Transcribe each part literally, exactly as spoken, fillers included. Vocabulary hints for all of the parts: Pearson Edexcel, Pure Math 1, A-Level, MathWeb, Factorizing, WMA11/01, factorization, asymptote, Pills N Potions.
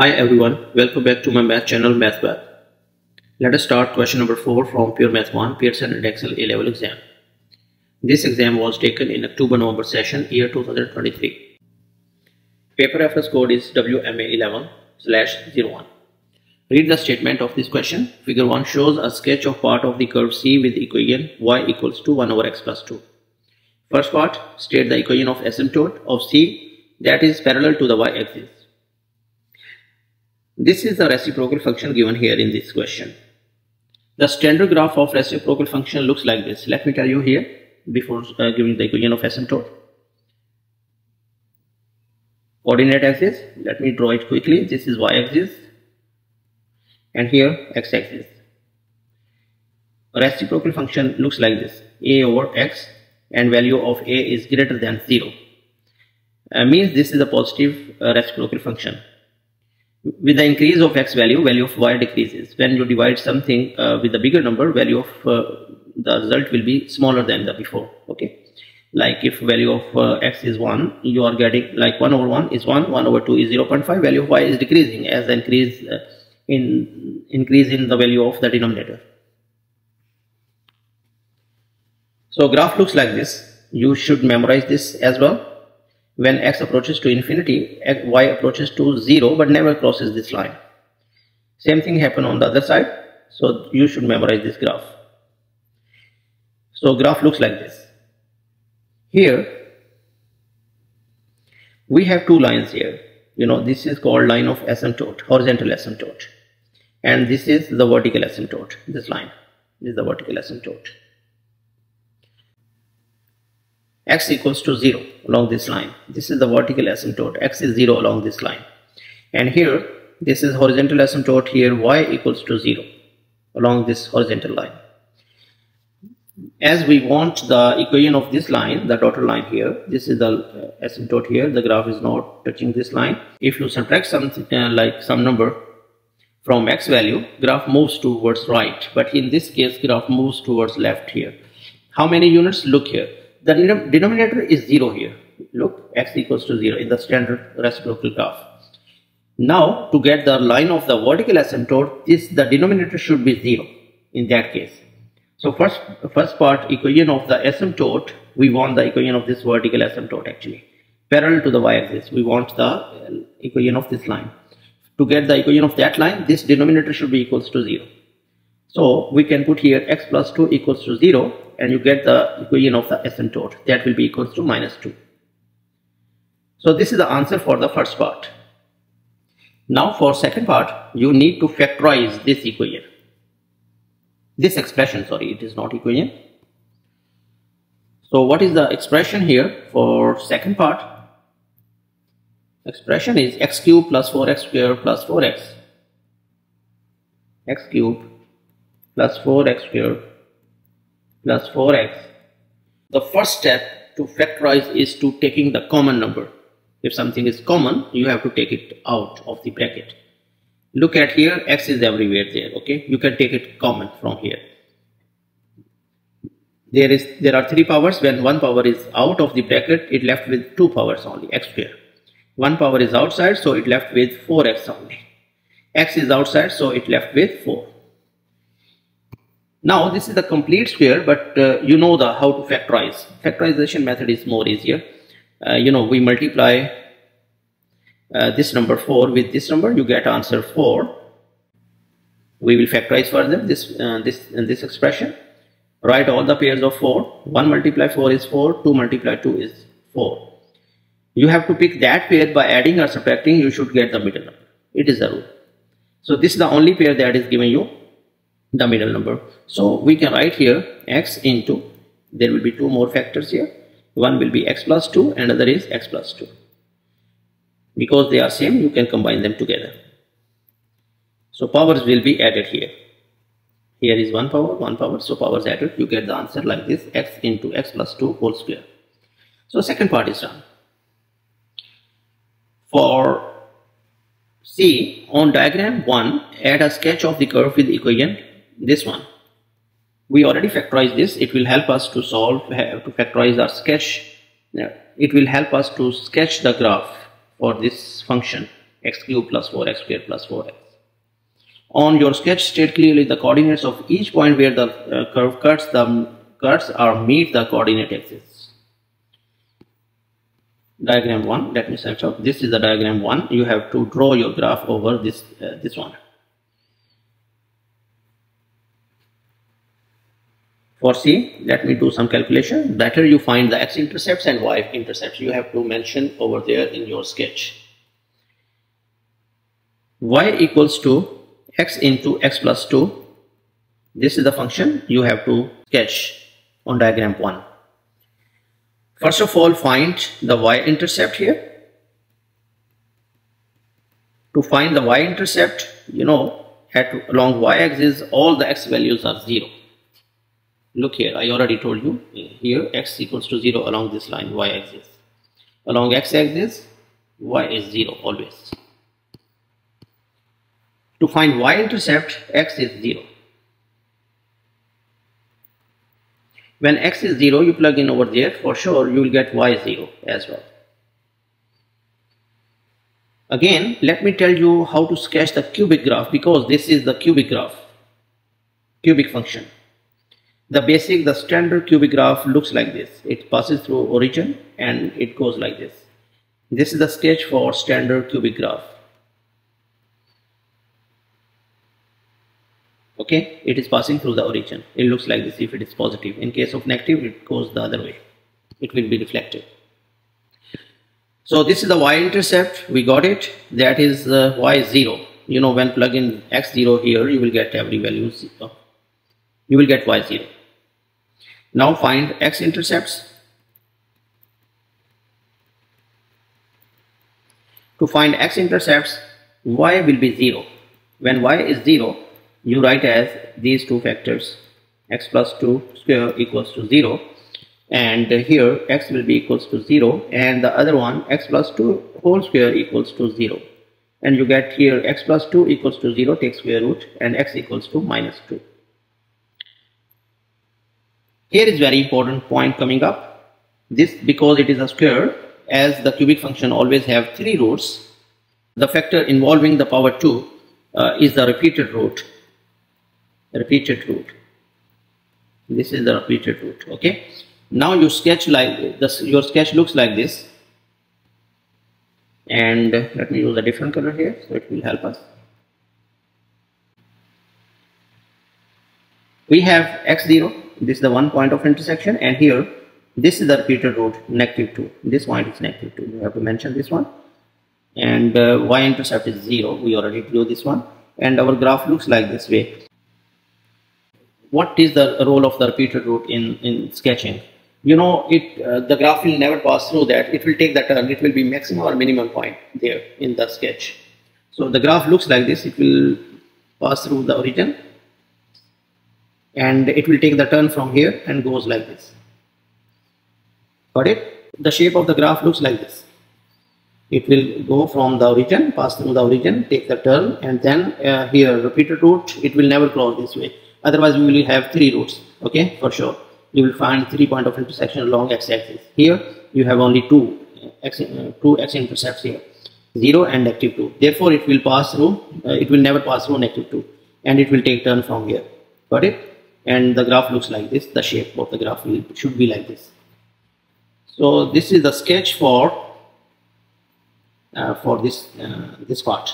Hi everyone, welcome back to my math channel MathWeb. Let us start question number four from Pure Math one Pearson Edexcel A-Level exam. This exam was taken in October-November session year two thousand twenty-three. Paper reference code is W M A eleven slash zero one. Read the statement of this question. Figure one shows a sketch of part of the curve C with equation y equals to one over x plus two. First part, state the equation of asymptote of C that is parallel to the y-axis. This is the reciprocal function given here in this question. The standard graph of reciprocal function looks like this. Let me tell you here before uh, giving the equation of asymptote. Coordinate axis, let me draw it quickly. This is y-axis and here x-axis. Reciprocal function looks like this. A over x and value of a is greater than zero. Uh, means this is a positive uh, reciprocal function. With the increase of x value, value of y decreases. When you divide something uh, with a bigger number, value of uh, the result will be smaller than the before. Okay, like if value of uh, x is one, you are getting like one over one is one, one over two is zero point five. Value of y is decreasing as the increase uh, in increase in the value of the denominator. So graph looks like this. You should memorize this as well. When x approaches to infinity, y approaches to zero but never crosses this line. Same thing happen on the other side, so you should memorize this graph. So graph looks like this. Here we have two lines here. You know, this is called line of asymptote, horizontal asymptote, and this is the vertical asymptote. This line is the vertical asymptote. X equals to zero along this line. This is the vertical asymptote. X is zero along this line. And here, this is horizontal asymptote. Here, y equals to zero along this horizontal line. As we want the equation of this line, the dotted line here, this is the asymptote here. The graph is not touching this line. If you subtract something uh, like some number from x value, graph moves towards right. But in this case, graph moves towards left here. How many units? Look here. The denominator is zero here. Look, x equals to zero in the standard reciprocal graph. Now, to get the line of the vertical asymptote, this the denominator should be zero in that case. So first, first part, equation of the asymptote, we want the equation of this vertical asymptote actually. Parallel to the y-axis, we want the equation of this line. To get the equation of that line, this denominator should be equals to zero. So we can put here x plus two equals to zero, and you get the equation of the asymptote that will be equals to minus two. So this is the answer for the first part. Now for second part, you need to factorize this equation. This expression, sorry, it is not equation. So what is the expression here for second part? Expression is x cubed plus four x squared plus four x. X cubed plus four x squared plus four x. The first step to factorize is to taking the common number. If something is common, you have to take it out of the bracket. Look at here, x is everywhere there, okay? You can take it common from here. There is there are three powers. When one power is out of the bracket, it left with two powers only, x square. One power is outside, so it left with four x only. X is outside, so it left with four. Now this is the complete square, but uh, you know the how to factorize. Factorization method is more easier. Uh, you know, we multiply uh, this number four with this number, you get answer four. We will factorize further this uh, this and this expression. Write all the pairs of four. one multiply four is four. two multiply two is four. You have to pick that pair by adding or subtracting. You should get the middle number. It is the rule. So this is the only pair that is given you. The middle number. So we can write here x into, there will be two more factors here. One will be x plus two and another is x plus two. Because they are same, you can combine them together. So powers will be added here. Here is one power, one power, so powers added. You get the answer like this, x into x plus two whole square. So second part is done. For C, on diagram one, add a sketch of the curve with equation this one. We already factorized this. It will help us to solve, to factorize our sketch. It will help us to sketch the graph for this function x cubed plus four, x squared plus four x. On your sketch, state clearly the coordinates of each point where the uh, curve cuts the cuts or meet the coordinate axis. Diagram one. Let me set up. This is the diagram one. You have to draw your graph over this uh, this one. For C, let me do some calculation. Better you find the x-intercepts and y-intercepts. You have to mention over there in your sketch. Y equals to x into x plus two. This is the function you have to sketch on diagram one. First of all, find the y-intercept here. To find the y-intercept, you know, at along y-axis, all the x values are zero. Look here, I already told you, here x equals to zero along this line, y-axis. Along x-axis, y is zero always. To find y-intercept, x is zero. When x is zero, you plug in over there, for sure you will get y is zero as well. Again, let me tell you how to sketch the cubic graph, because this is the cubic graph, cubic function. The basic, the standard cubic graph looks like this. It passes through origin and it goes like this. This is the sketch for standard cubic graph. Okay, it is passing through the origin. It looks like this if it is positive. In case of negative, it goes the other way. It will be reflected. So this is the y-intercept. We got it. That is uh, y zero. You know, when plug in x zero here, you will get every value zero. You will get y zero. Now find x-intercepts. To find x-intercepts, y will be zero. When y is zero, you write as these two factors, x plus two square equals to zero, and here x will be equals to zero, and the other one x plus two whole square equals to zero, and you get here x plus two equals to zero, take square root, and x equals to minus two. Here is very important point coming up. This, because it is a square, as the cubic function always have three roots, the factor involving the power two uh, is the repeated root. Repeated root. This is the repeated root. Okay. Now you sketch like this. Your sketch looks like this. And let me use a different color here, so it will help us. We have x zero. This is the one point of intersection, and here this is the repeated root, negative two. This point is negative two. You have to mention this one, and uh, y-intercept is zero. We already drew this one, and our graph looks like this way. What is the role of the repeated root in in sketching? You know, it uh, the graph will never pass through that. It will take that turn. It will be maximum or minimum point there in the sketch. So the graph looks like this. It will pass through the origin, and it will take the turn from here and goes like this. Got it? The shape of the graph looks like this. It will go from the origin, pass through the origin, take the turn, and then uh, here repeated root, it will never cross this way. Otherwise, we will have three roots, okay, for sure. You will find three points of intersection along x-axis. Here, you have only two x, uh, two x-intercepts here, zero and negative two. Therefore, it will pass through, uh, it will never pass through negative two, and it will take turn from here. Got it? And the graph looks like this. The shape of the graph will, should be like this. So this is the sketch for uh, for this uh, this part.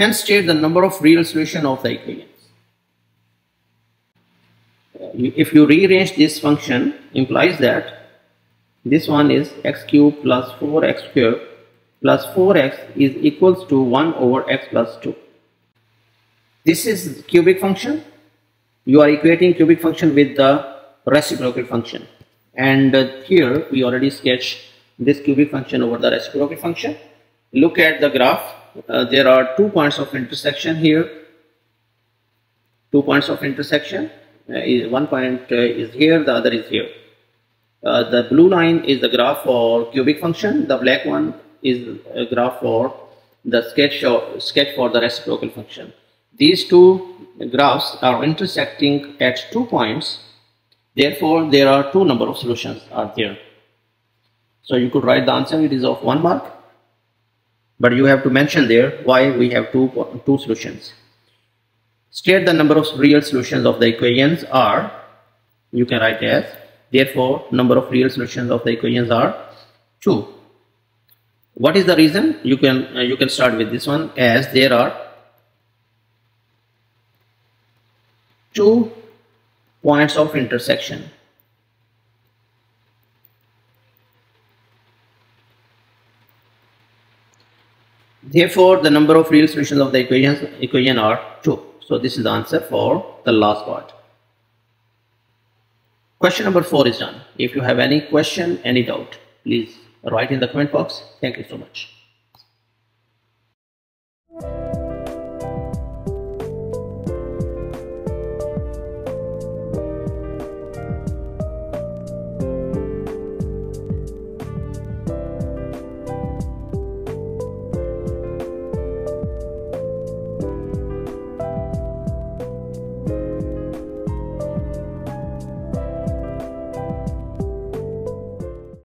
Hence, state the number of real solution of the equations. Uh, you, if you rearrange this function, implies that this one is x cubed plus four x squared plus four x is equals to one over x plus two. This is cubic function. You are equating cubic function with the reciprocal function. And uh, here we already sketched this cubic function over the reciprocal function. Look at the graph. Uh, there are two points of intersection here. Two points of intersection. Uh, is one point uh, is here, the other is here. Uh, the blue line is the graph for cubic function. The black one is a graph for the sketch, or sketch for the reciprocal function. These two graphs are intersecting at two points. Therefore, there are two number of solutions are there. So you could write the answer, it is of one mark, but you have to mention there why we have two, two solutions. State the number of real solutions of the equations are, you can write as, therefore number of real solutions of the equations are two. What is the reason? You can, uh, you can start with this one, as there are two points of intersection. Therefore, the number of real solutions of the equations equation are two. So this is the answer for the last part. Question number four is done. If you have any question, any doubt, please write in the comment box. Thank you so much.